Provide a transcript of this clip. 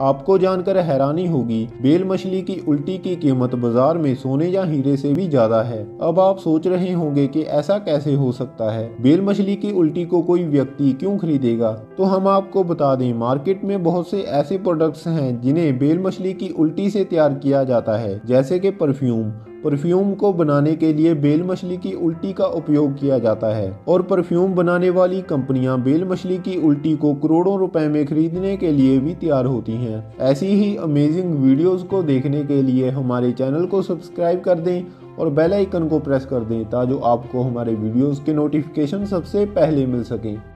आपको जानकर हैरानी होगी, बेल मछली की उल्टी की कीमत बाजार में सोने या हीरे से भी ज्यादा है। अब आप सोच रहे होंगे कि ऐसा कैसे हो सकता है, बेल मछली की उल्टी को कोई व्यक्ति क्यों खरीदेगा। तो हम आपको बता दें, मार्केट में बहुत से ऐसे प्रोडक्ट्स हैं जिन्हें बेल मछली की उल्टी से तैयार किया जाता है, जैसे कि परफ्यूम को बनाने के लिए बेल मछली की उल्टी का उपयोग किया जाता है और परफ्यूम बनाने वाली कंपनियां बेल मछली की उल्टी को करोड़ों रुपए में खरीदने के लिए भी तैयार होती हैं। ऐसी ही अमेजिंग वीडियोस को देखने के लिए हमारे चैनल को सब्सक्राइब कर दें और बेल आइकन को प्रेस कर दें, ताकि आपको हमारे वीडियोस के नोटिफिकेशन सबसे पहले मिल सकें।